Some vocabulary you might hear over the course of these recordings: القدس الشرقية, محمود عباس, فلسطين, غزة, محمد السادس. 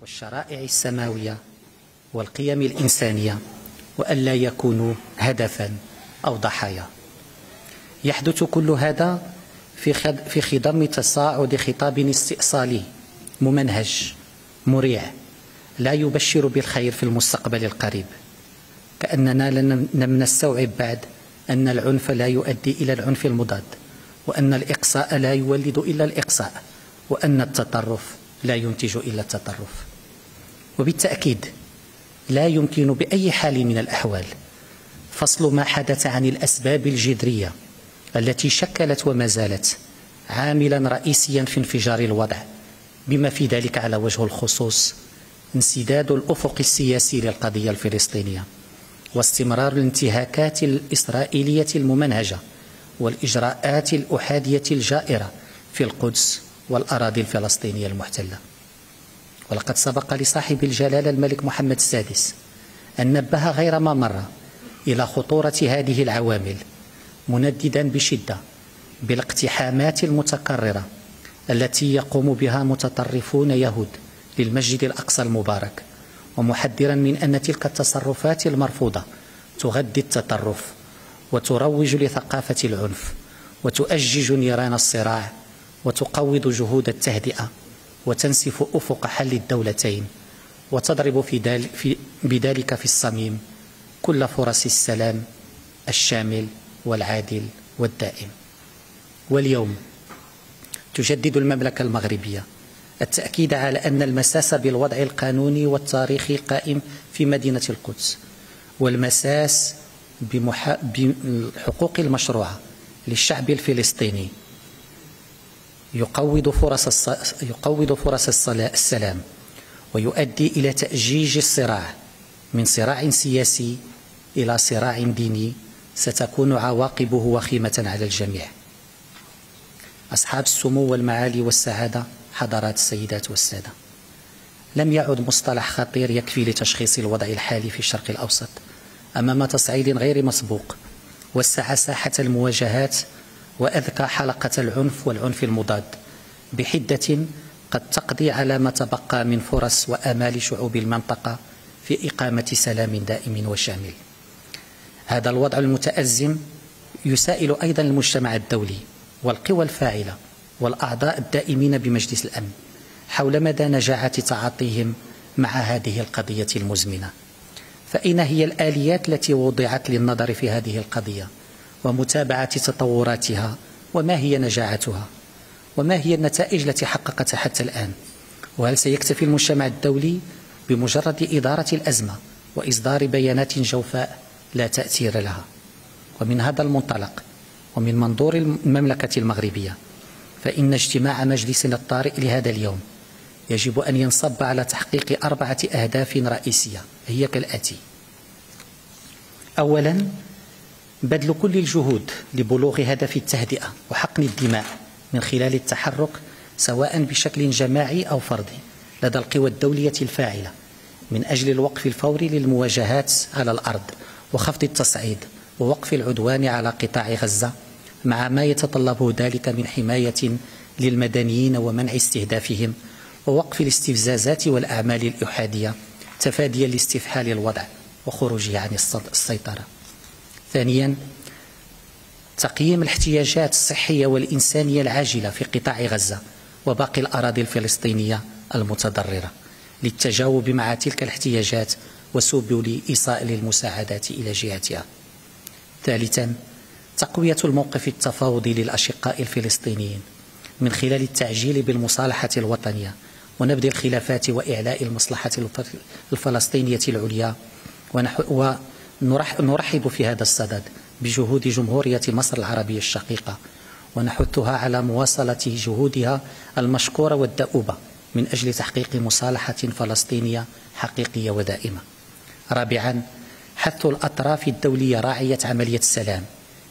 والشرائع السماوية والقيم الإنسانية، وألا يكونوا هدفا أو ضحايا. يحدث كل هذا في خضم تصاعد خطاب استئصالي ممنهج مريع لا يبشر بالخير في المستقبل القريب، كأننا لم نستوعب بعد أن العنف لا يؤدي إلى العنف المضاد، وأن الإقصاء لا يولد إلا الإقصاء، وأن التطرف لا ينتج إلا التطرف. وبالتأكيد لا يمكن بأي حال من الأحوال فصل ما حدث عن الأسباب الجذرية التي شكلت وما زالت عاملا رئيسيا في انفجار الوضع، بما في ذلك على وجه الخصوص انسداد الأفق السياسي للقضية الفلسطينية واستمرار الانتهاكات الإسرائيلية الممنهجة والإجراءات الأحادية الجائرة في القدس والأراضي الفلسطينية المحتلة. ولقد سبق لصاحب الجلالة الملك محمد السادس أن نبه غير ما مر إلى خطورة هذه العوامل، منددا بشدة بالاقتحامات المتكررة التي يقوم بها متطرفون يهود للمسجد الأقصى المبارك، ومحذرا من أن تلك التصرفات المرفوضة تغذي التطرف وتروج لثقافة العنف وتؤجج نيران الصراع وتقوض جهود التهدئة وتنسف أفق حل الدولتين، وتضرب بذلك في الصميم كل فرص السلام الشامل والعادل والدائم. واليوم تجدد المملكة المغربية التأكيد على أن المساس بالوضع القانوني والتاريخي القائم في مدينة القدس، والمساس بالحقوق المشروعة للشعب الفلسطيني يقوض فرص السلام، ويؤدي إلى تأجيج الصراع من صراع سياسي إلى صراع ديني ستكون عواقبه وخيمة على الجميع. أصحاب السمو والمعالي والسعادة، حضرات السيدات والسادة، لم يعد مصطلح خطير يكفي لتشخيص الوضع الحالي في الشرق الأوسط أمام تصعيد غير مسبوق وسع ساحة المواجهات وأذكى حلقة العنف والعنف المضاد بحدة قد تقضي على ما تبقى من فرص وآمال شعوب المنطقة في إقامة سلام دائم وشامل. هذا الوضع المتأزم يسائل أيضا المجتمع الدولي والقوى الفاعلة والأعضاء الدائمين بمجلس الأمن حول مدى نجاعة تعاطيهم مع هذه القضية المزمنة. فأين هي الآليات التي وضعت للنظر في هذه القضية ومتابعة تطوراتها، وما هي نجاعتها، وما هي النتائج التي حققتها حتى الآن؟ وهل سيكتفي المجتمع الدولي بمجرد إدارة الأزمة وإصدار بيانات جوفاء لا تأثير لها؟ ومن هذا المنطلق ومن منظور المملكة المغربية، فإن اجتماع مجلسنا الطارئ لهذا اليوم يجب أن ينصب على تحقيق 4 أهداف رئيسية هي كالآتي: أولا، بذل كل الجهود لبلوغ هدف التهدئة وحقن الدماء من خلال التحرك سواء بشكل جماعي أو فردي لدى القوى الدولية الفاعلة من أجل الوقف الفوري للمواجهات على الأرض وخفض التصعيد ووقف العدوان على قطاع غزة، مع ما يتطلبه ذلك من حماية للمدنيين ومنع استهدافهم ووقف الاستفزازات والأعمال الإحادية تفاديا لاستفحال الوضع وخروجه عن السيطرة. ثانيا، تقييم الاحتياجات الصحية والإنسانية العاجلة في قطاع غزة وباقي الأراضي الفلسطينية المتضررة للتجاوب مع تلك الاحتياجات وسبل إيصال المساعدات إلى جهتها. ثالثا، تقوية الموقف التفاوضي للأشقاء الفلسطينيين من خلال التعجيل بالمصالحة الوطنية ونبذ الخلافات وإعلاء المصلحة الفلسطينية العليا. ونرحب في هذا الصدد بجهود جمهورية مصر العربية الشقيقة، ونحثها على مواصلة جهودها المشكورة والدؤوبة من أجل تحقيق مصالحة فلسطينية حقيقية ودائمة. رابعا، حث الأطراف الدولية راعية عملية السلام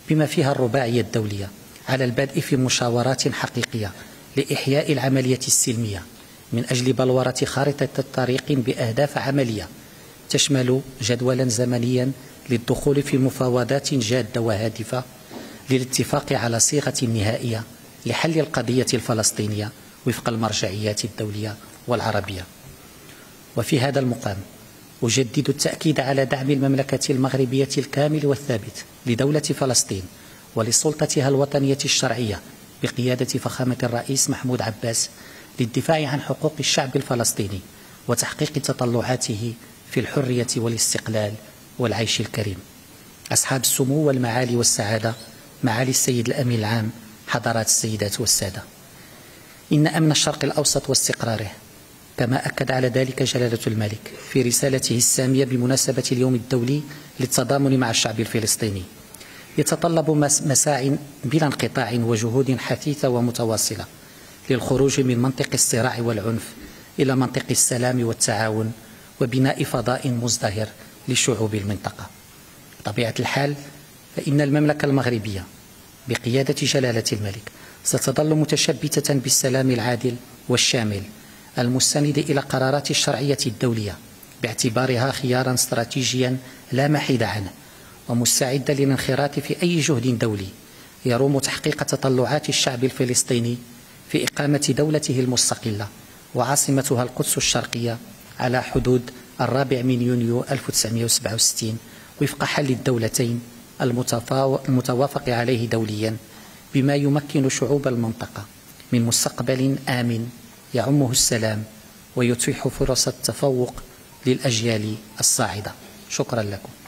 بما فيها الرباعية الدولية على البدء في مشاورات حقيقية لإحياء العملية السلمية من أجل بلورة خارطة طريق بأهداف عملية تشمل جدولا زمنيا للدخول في مفاوضات جادة وهادفة للاتفاق على صيغة نهائية لحل القضية الفلسطينية وفق المرجعيات الدولية والعربية. وفي هذا المقام أجدد التأكيد على دعم المملكة المغربية الكامل والثابت لدولة فلسطين ولسلطتها الوطنية الشرعية بقيادة فخامة الرئيس محمود عباس للدفاع عن حقوق الشعب الفلسطيني وتحقيق تطلعاته في الحرية والاستقلال والعيش الكريم. أصحاب السمو والمعالي والسعادة، معالي السيد الأمين العام، حضرات السيدات والسادة، إن أمن الشرق الأوسط واستقراره كما أكد على ذلك جلالة الملك في رسالته السامية بمناسبة اليوم الدولي للتضامن مع الشعب الفلسطيني يتطلب مساع بلا انقطاع وجهود حثيثة ومتواصلة للخروج من منطق الصراع والعنف إلى منطق السلام والتعاون وبناء فضاء مزدهر لشعوب المنطقة. بطبيعة الحال فإن المملكة المغربية بقيادة جلالة الملك ستظل متشبتة بالسلام العادل والشامل المستند إلى قرارات الشرعية الدولية باعتبارها خيارا استراتيجيا لا محيد عنه، ومستعدة للانخراط في أي جهد دولي يروم تحقيق تطلعات الشعب الفلسطيني في إقامة دولته المستقلة وعاصمتها القدس الشرقية على حدود 4 يونيو 1967 وفق حل الدولتين المتوافق عليه دوليا، بما يمكن شعوب المنطقة من مستقبل آمن يعمه السلام ويتيح فرص التفوق للأجيال الصاعدة. شكرا لكم.